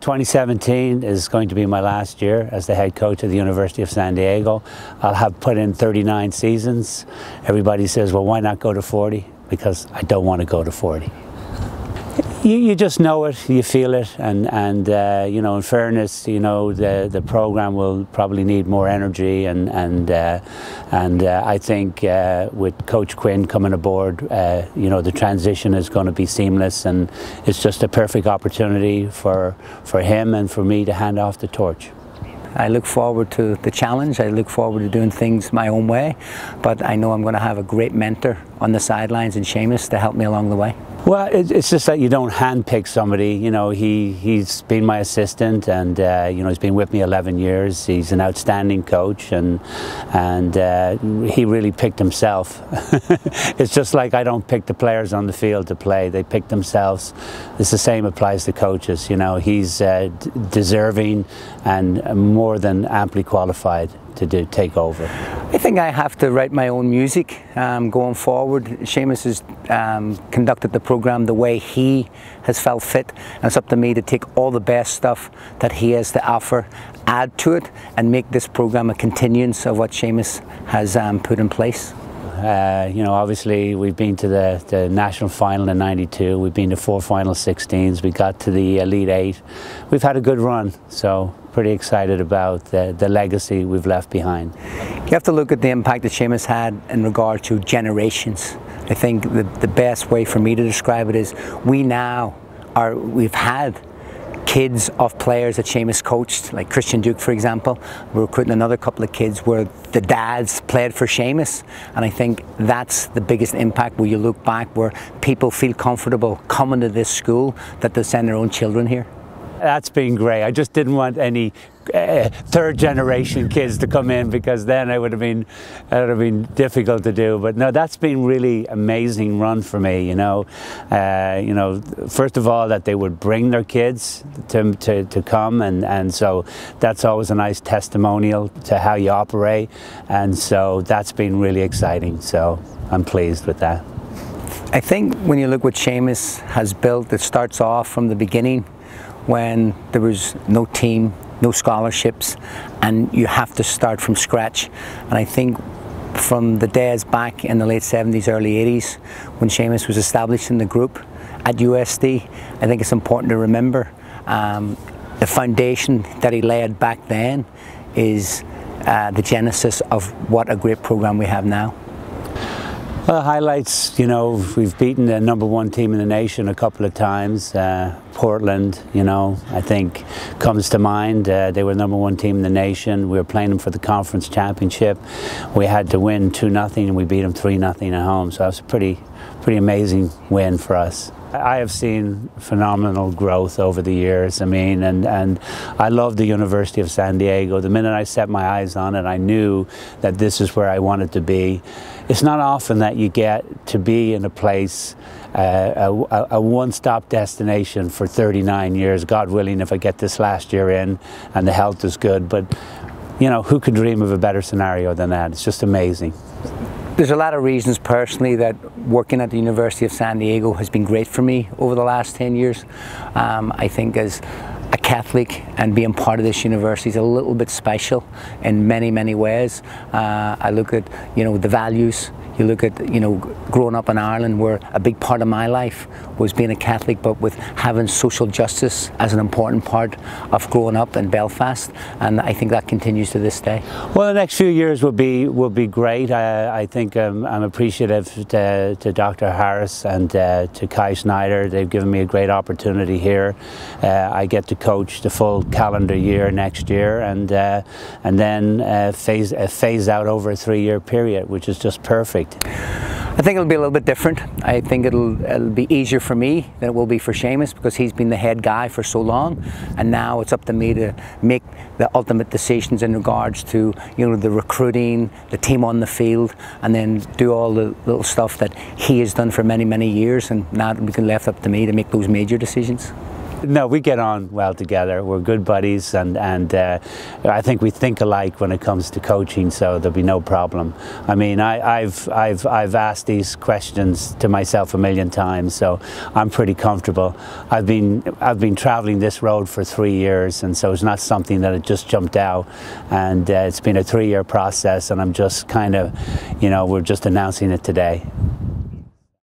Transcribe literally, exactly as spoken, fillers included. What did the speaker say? twenty seventeen is going to be my last year as the head coach of the University of San Diego. I'll have put in thirty-nine seasons. Everybody says, well, why not go to forty? Because I don't want to go to forty. You, you just know it, you feel it, and, and uh, you know, in fairness, you know, the, the program will probably need more energy, and, and, uh, and uh, I think uh, with Coach Quinn coming aboard, uh, you know, the transition is going to be seamless, and it's just a perfect opportunity for, for him and for me to hand off the torch. I look forward to the challenge. I look forward to doing things my own way, but I know I'm going to have a great mentor on the sidelines in Seamus to help me along the way. Well, it's just that you don't handpick somebody. You know, he, he's been my assistant, and uh, you know, he's been with me eleven years. He's an outstanding coach, and and uh, he really picked himself. It's just like I don't pick the players on the field to play; they pick themselves. It's the same applies to coaches. You know, he's uh, d deserving and more than amply qualified to do, take over. I think I have to write my own music um, going forward. Seamus has um, conducted the program the way he has felt fit, and it's up to me to take all the best stuff that he has to offer, add to it, and make this program a continuance of what Seamus has um, put in place. Uh, you know, obviously we've been to the, the national final in ninety-two, we've been to four final sixteens, we got to the Elite Eight. We've had a good run, so pretty excited about the, the legacy we've left behind. You have to look at the impact that Seamus had in regard to generations. I think the, the best way for me to describe it is we now are, we've had kids of players that Seamus coached, like Christian Duke, for example. We're recruiting another couple of kids where the dads played for Seamus, and I think that's the biggest impact, where you look back, where people feel comfortable coming to this school, that they send their own children here. That's been great. I just didn't want any uh, third generation kids to come in, because then it would have been it would have been difficult to do. But no, that's been really amazing run for me. You know, uh, you know, first of all, that they would bring their kids to to, to come, and, and so that's always a nice testimonial to how you operate. And so that's been really exciting. So I'm pleased with that. I think when you look what Seamus has built, it starts off from the beginning, when there was no team, no scholarships, and you have to start from scratch. And I think from the days back in the late seventies, early eighties, when Seamus was established in the group at U S D, I think it's important to remember um, the foundation that he laid back then is uh, the genesis of what a great program we have now. Well, highlights, you know, we've beaten the number one team in the nation a couple of times. Uh, Portland, you know, I think comes to mind. Uh, they were number one team in the nation. We were playing them for the conference championship. We had to win two nothing, and we beat them three nothing at home. So that was a pretty, pretty amazing win for us. I have seen phenomenal growth over the years. I mean, and, and I love the University of San Diego. The minute I set my eyes on it, I knew that this is where I wanted to be. It's not often that you get to be in a place, uh, a, a one-stop destination for thirty-nine years, God willing, if I get this last year in and the health is good. But, you know, who could dream of a better scenario than that? It's just amazing. There's a lot of reasons personally that working at the University of San Diego has been great for me over the last ten years. Um, I think as a Catholic, and being part of this university is a little bit special in many, many ways. Uh, I look at, you know, the values. You look at, you know, growing up in Ireland, where a big part of my life was being a Catholic, but with having social justice as an important part of growing up in Belfast, and I think that continues to this day. Well, the next few years will be will be great. I, I think um, I'm appreciative to, to Doctor Harris and uh, to Kai Snyder. They've given me a great opportunity here. Uh, I get to coach the full calendar year next year, and uh, and then uh, phase uh, phase out over a three-year period, which is just perfect. I think it'll be a little bit different. I think it'll, it'll be easier for me than it will be for Seamus, because he's been the head guy for so long, and now it's up to me to make the ultimate decisions in regards to, you know, the recruiting, the team on the field, and then do all the little stuff that he has done for many, many years, and now it'll be left up to me to make those major decisions. No, we get on well together. We're good buddies, and, and uh, I think we think alike when it comes to coaching, so there'll be no problem. I mean, I, I've, I've, I've asked these questions to myself a million times, so I'm pretty comfortable. I've been, I've been traveling this road for three years, and so it's not something that it just jumped out, and uh, it's been a three-year process, and I'm just kind of, you know, we're just announcing it today.